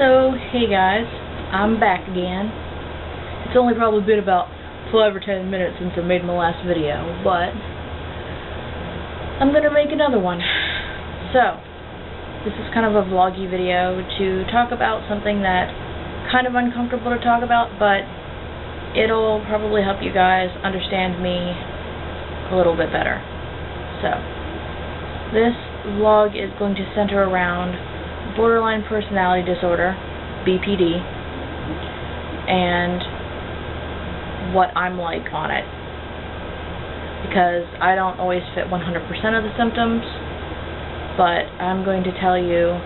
So, hey guys, I'm back again. It's only probably been about 5 or 10 minutes since I made my last video, but I'm gonna make another one. So, this is kind of a vloggy video to talk about something that kind of uncomfortable to talk about, but it'll probably help you guys understand me a little bit better. So, this vlog is going to center around borderline personality disorder, BPD, and what I'm like on it, because I don't always fit 100% of the symptoms, but I'm going to tell you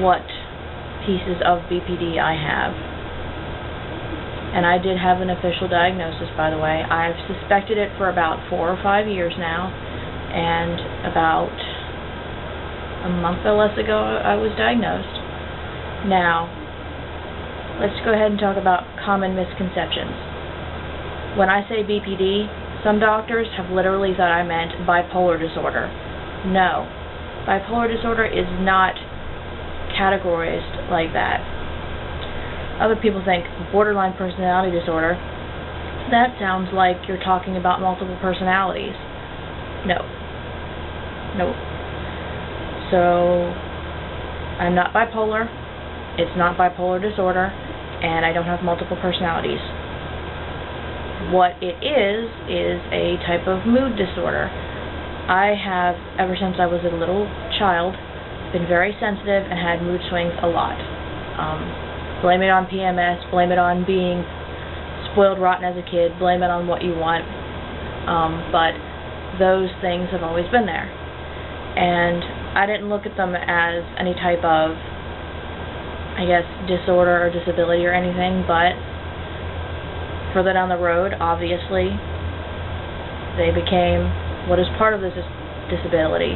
what pieces of BPD I have. And I did have an official diagnosis, by the way. I've suspected it for about 4 or 5 years now, and about a month or less ago I was diagnosed. Now, let's go ahead and talk about common misconceptions. When I say BPD, some doctors have literally thought I meant bipolar disorder. No, bipolar disorder is not categorized like that. Other people think borderline personality disorder, that sounds like you're talking about multiple personalities. No. Nope. So, I'm not bipolar, it's not bipolar disorder, and I don't have multiple personalities. What it is a type of mood disorder. I have, ever since I was a little child, been very sensitive and had mood swings a lot. Blame it on PMS, blame it on being spoiled rotten as a kid, blame it on what you want, but those things have always been there. And I didn't look at them as any type of, I guess, disorder or disability or anything, but further down the road, obviously, they became what is part of this disability.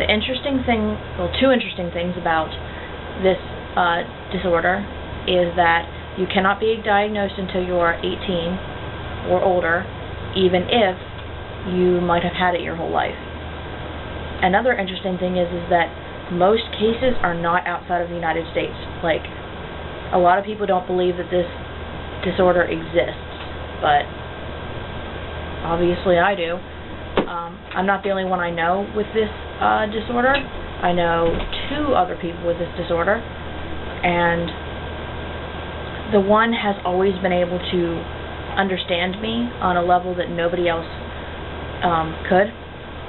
The interesting thing, well, two interesting things about this disorder is that you cannot be diagnosed until you are 18 or older, even if you might have had it your whole life. Another interesting thing is that most cases are not outside of the United States. Like, a lot of people don't believe that this disorder exists, but obviously I do. I'm not the only one I know with this disorder. I know 2 other people with this disorder, and the one has always been able to understand me on a level that nobody else could.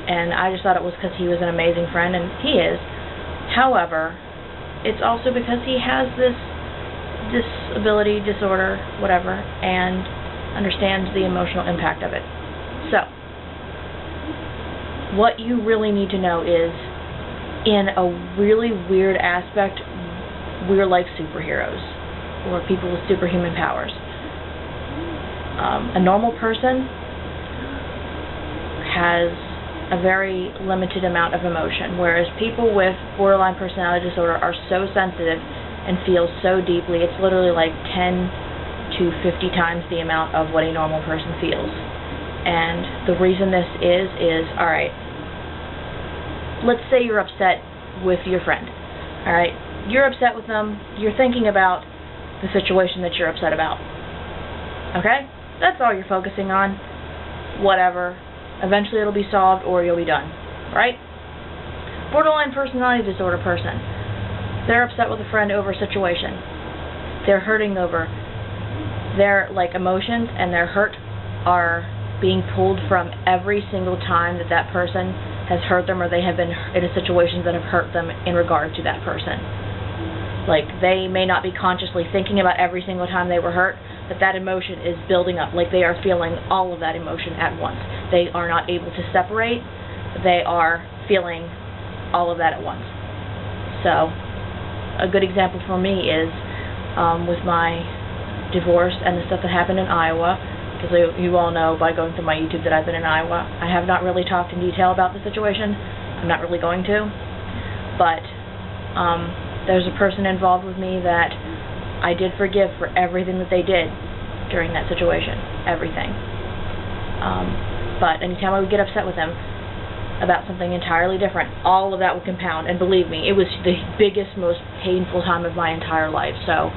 And I just thought it was because he was an amazing friend, and he is. However, it's also because he has this disability, disorder, whatever, and understands the emotional impact of it. So, what you really need to know is, in a really weird aspect, we're like superheroes, or people with superhuman powers. A normal person has a very limited amount of emotion, whereas people with borderline personality disorder are so sensitive and feel so deeply. It's literally like 10 to 50 times the amount of what a normal person feels. And the reason this is alright, let's say you're upset with your friend. Alright, you're upset with them, you're thinking about the situation that you're upset about. Okay? That's all you're focusing on. Whatever. Eventually it'll be solved or you'll be done, right? Borderline personality disorder person. They're upset with a friend over a situation. They're hurting over their emotions, and their hurt are being pulled from every single time that that person has hurt them, or they have been in a situation that have hurt them in regard to that person. Like, they may not be consciously thinking about every single time they were hurt, but that emotion is building up. Like, they are feeling all of that emotion at once. They are not able to separate. They are feeling all of that at once. So, a good example for me is with my divorce and the stuff that happened in Iowa, because you all know by going through my YouTube that I've been in Iowa. I have not really talked in detail about the situation. I'm not really going to. But there's a person involved with me that I did forgive for everything that they did during that situation. Everything. But anytime I would get upset with them, about something entirely different, all of that would compound. And believe me, it was the biggest, most painful time of my entire life. So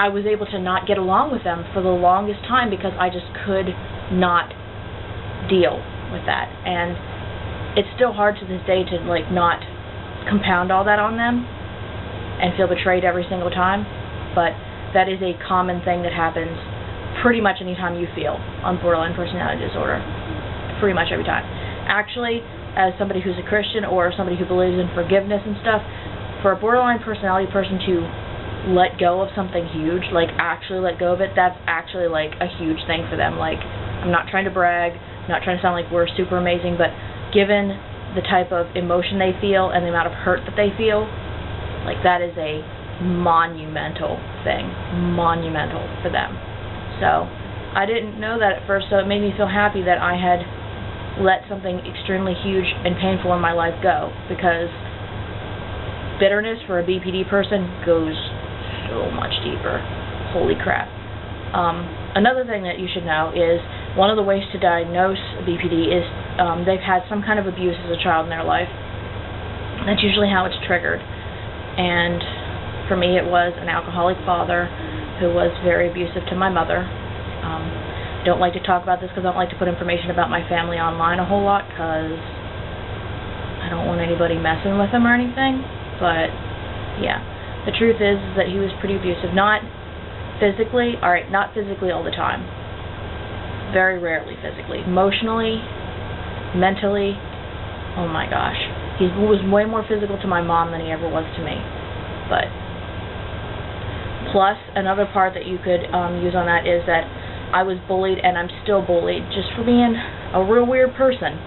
I was able to not get along with them for the longest time because I just could not deal with that. And it's still hard to this day to, like, not compound all that on them and feel betrayed every single time. But that is a common thing that happens pretty much any time you feel on borderline personality disorder. Pretty much every time. Actually, as somebody who's a Christian or somebody who believes in forgiveness and stuff, for a borderline personality person to let go of something huge, like actually let go of it, that's actually like a huge thing for them. Like, I'm not trying to brag, I'm not trying to sound like we're super amazing, but given the type of emotion they feel and the amount of hurt that they feel, like, that is a monumental thing. Monumental for them. So I didn't know that at first, so it made me feel happy that I had let something extremely huge and painful in my life go, because bitterness for a BPD person goes so much deeper. Holy crap. Another thing that you should know is one of the ways to diagnose BPD is they've had some kind of abuse as a child in their life. That's usually how it's triggered. And for me, it was an alcoholic father who was very abusive to my mother. Don't like to talk about this because I don't like to put information about my family online a whole lot because I don't want anybody messing with him or anything. But yeah, the truth is that he was pretty abusive. Not physically, alright, not physically all the time. Very rarely physically. Emotionally, mentally, oh my gosh. He was way more physical to my mom than he ever was to me. But plus, another part that you could use on that is that I was bullied, and I'm still bullied, just for being a real weird person.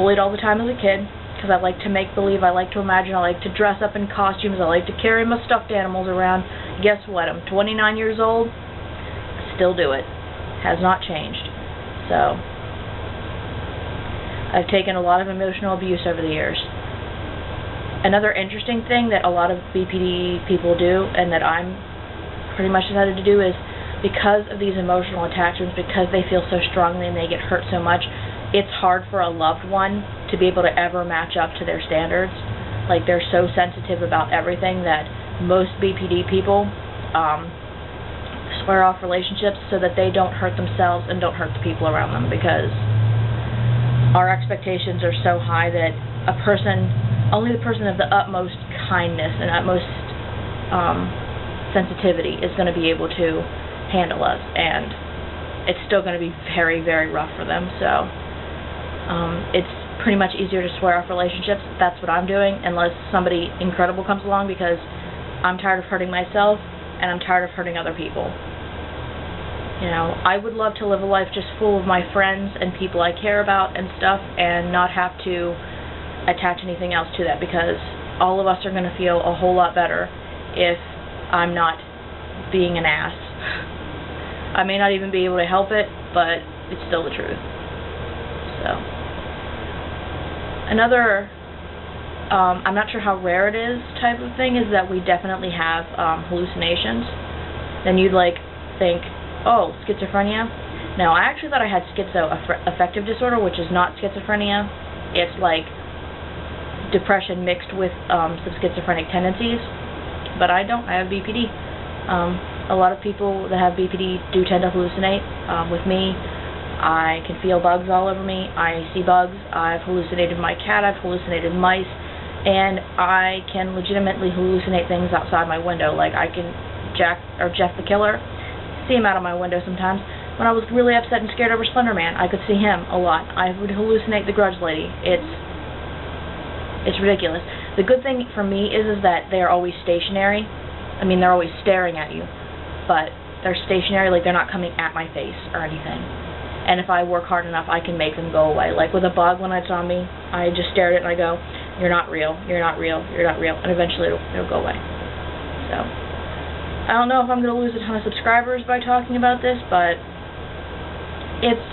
Bullied all the time as a kid, because I like to make believe, I like to imagine, I like to dress up in costumes, I like to carry my stuffed animals around. Guess what? I'm 29 years old, still do it. Has not changed. So, I've taken a lot of emotional abuse over the years. Another interesting thing that a lot of BPD people do, and that I'm pretty much decided to do, is because of these emotional attachments, because they feel so strongly and they get hurt so much, it's hard for a loved one to be able to ever match up to their standards. Like, they're so sensitive about everything that most BPD people swear off relationships so that they don't hurt themselves and don't hurt the people around them, because our expectations are so high that a person, only the person of the utmost kindness and utmost sensitivity is going to be able to handle us, and it's still going to be very, very rough for them. So it's pretty much easier to swear off relationships. That's what I'm doing, unless somebody incredible comes along, because I'm tired of hurting myself and I'm tired of hurting other people. You know, I would love to live a life just full of my friends and people I care about and stuff, and not have to attach anything else to that, because all of us are going to feel a whole lot better if I'm not being an ass. I may not even be able to help it, but it's still the truth. So, another, I'm not sure how rare it is type of thing, is that we definitely have hallucinations. Then you'd, like, think, oh, schizophrenia? No, I actually thought I had schizoaffective disorder, which is not schizophrenia. It's, like, depression mixed with some schizophrenic tendencies. But I don't. I have BPD. A lot of people that have BPD do tend to hallucinate. With me, I can feel bugs all over me. I see bugs. I've hallucinated my cat. I've hallucinated mice. And I can legitimately hallucinate things outside my window. Like, I can Jeff the Killer, see him out of my window sometimes. When I was really upset and scared over Slender Man, I could see him a lot. I would hallucinate the Grudge Lady. It's ridiculous. The good thing for me is that they're always stationary. I mean, they're always staring at you, but they're stationary, like, they're not coming at my face or anything. And if I work hard enough, I can make them go away. Like with a bug, when it's on me, I just stare at it and I go, you're not real, you're not real, you're not real, and eventually it'll go away. So, I don't know if I'm going to lose a ton of subscribers by talking about this, but it's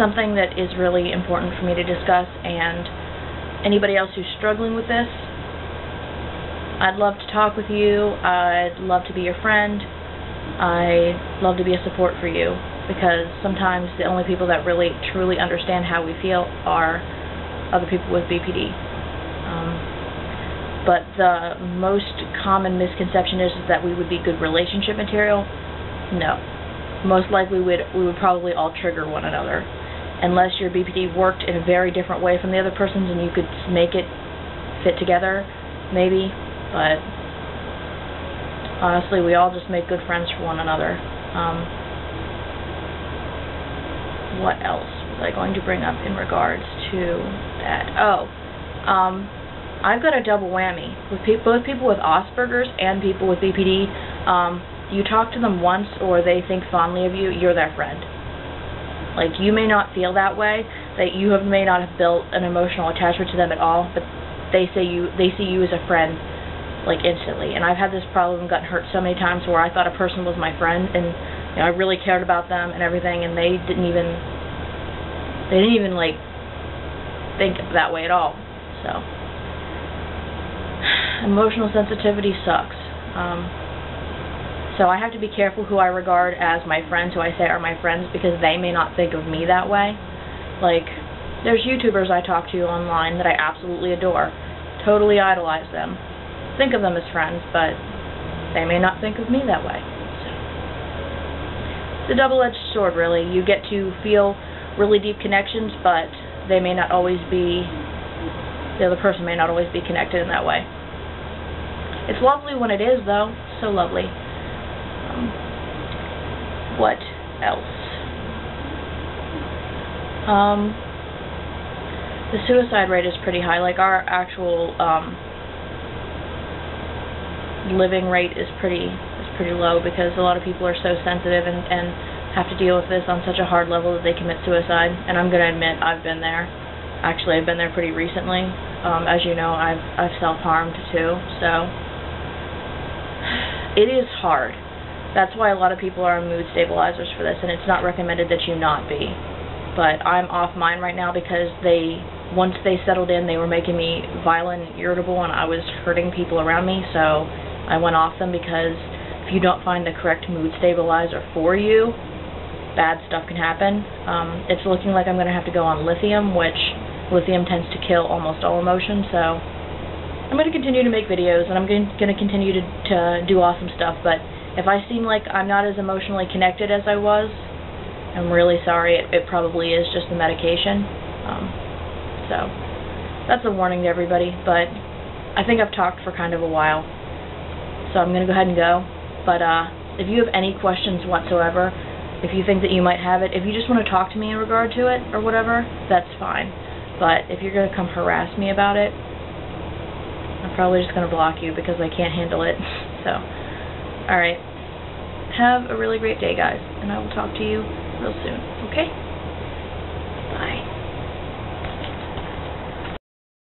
something that is really important for me to discuss, and anybody else who's struggling with this, I'd love to talk with you. I'd love to be your friend. I'd love to be a support for you. because sometimes the only people that really truly understand how we feel are other people with BPD. But the most common misconception is that we would be good relationship material. No. Most likely we would probably all trigger one another, unless your BPD worked in a very different way from the other person's and you could make it fit together, maybe. But honestly, we all just make good friends for one another. What else was I going to bring up in regards to that? I've got a double whammy with both people with Asperger's and people with BPD. You talk to them once or they think fondly of you, you're their friend. Like, you may not feel that way, that you may not have built an emotional attachment to them at all, but they see you as a friend, like, instantly. And I've had this problem and gotten hurt so many times where I thought a person was my friend and, you know, I really cared about them and everything, and they didn't even like think that way at all. So emotional sensitivity sucks. So I have to be careful who I regard as my friends, who I say are my friends, because they may not think of me that way. Like, there's YouTubers I talk to online that I absolutely adore, totally idolize them, think of them as friends, but they may not think of me that way. So, it's a double-edged sword, really. You get to feel really deep connections, but they may not always be, the other person may not always be connected in that way. It's lovely when it is, though. So lovely. What else? The suicide rate is pretty high. Like, our actual living rate is pretty low because a lot of people are so sensitive and have to deal with this on such a hard level that they commit suicide. And I'm going to admit I've been there. Actually, I've been there pretty recently. As you know, I've self-harmed too. So it is hard. That's why a lot of people are on mood stabilizers for this, and it's not recommended that you not be. But I'm off mine right now because once they settled in, they were making me violent and irritable, and I was hurting people around me, so I went off them, because if you don't find the correct mood stabilizer for you, bad stuff can happen. It's looking like I'm going to have to go on lithium, which lithium tends to kill almost all emotion, so I'm going to continue to make videos, and I'm going to continue to do awesome stuff, but if I seem like I'm not as emotionally connected as I was, I'm really sorry. It probably is just the medication. So that's a warning to everybody, but I think I've talked for kind of a while, so I'm going to go ahead and go. But if you have any questions whatsoever, if you think that you might have it, if you just want to talk to me in regard to it or whatever, that's fine. But if you're going to come harass me about it, I'm probably just going to block you because I can't handle it. So. Alright, have a really great day, guys, and I will talk to you real soon, okay?